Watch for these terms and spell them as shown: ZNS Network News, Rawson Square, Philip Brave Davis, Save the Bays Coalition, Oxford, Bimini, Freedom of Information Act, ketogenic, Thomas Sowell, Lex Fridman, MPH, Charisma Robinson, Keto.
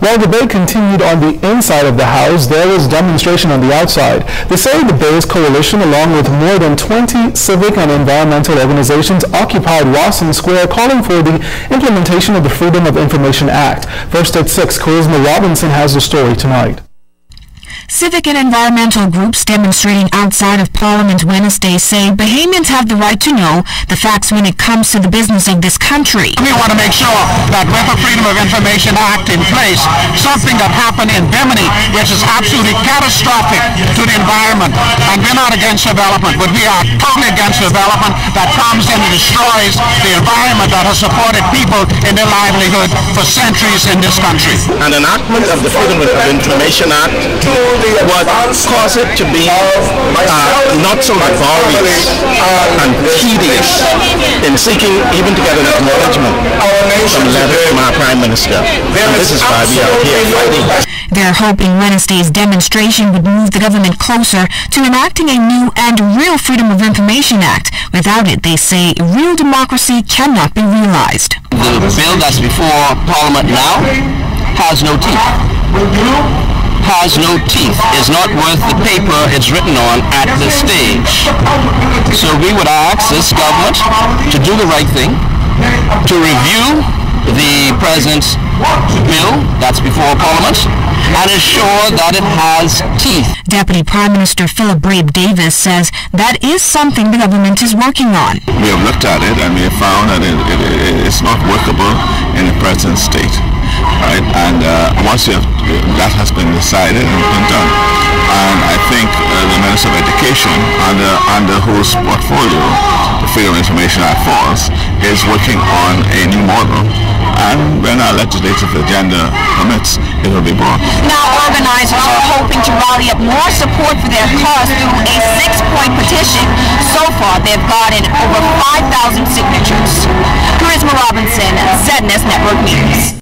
While debate continued on the inside of the House, there was demonstration on the outside. The Save the Bays Coalition, along with more than 20 civic and environmental organizations, occupied Rawson Square, calling for the implementation of the Freedom of Information Act. First at 6, Charisma Robinson has the story tonight. Civic and environmental groups demonstrating outside of Parliament Wednesday say Bahamians have the right to know the facts when it comes to the business of this country. We want to make sure that with the Freedom of Information Act in place, something that happened in Bimini, which is absolutely catastrophic to the environment, and we're not against development, but we are totally against development that comes in and destroys the environment that has supported people in their livelihood for centuries in this country. An enactment of the Freedom of Information Act would cause it to be not so laborious and tedious in seeking even to get an acknowledgement from a letter from our Prime Minister. And this is why we are here fighting. They're hoping Wednesday's demonstration would move the government closer to enacting a new and real Freedom of Information Act. Without it, they say real democracy cannot be realized. The bill that's before Parliament now has no teeth. Has no teeth, is not worth the paper it's written on at this stage. So we would ask this government to do the right thing, to review the President's bill that's before Parliament, and ensure that it has teeth. Deputy Prime Minister Philip Brave Davis says that is something the government is working on. We have looked at it and we have found that it's not workable in the present state. Right? And once you have, that has been decided and been done. And I think the Minister of Education, under whose portfolio the Freedom of Information Act falls, is working on a new model. And when our legislative agenda permits, it will be brought. Now, organizers are hoping to rally up more support for their cause through a 6-point petition. So far, they've gotten over 5,000 signatures. Charisma Robinson, ZNS Network News.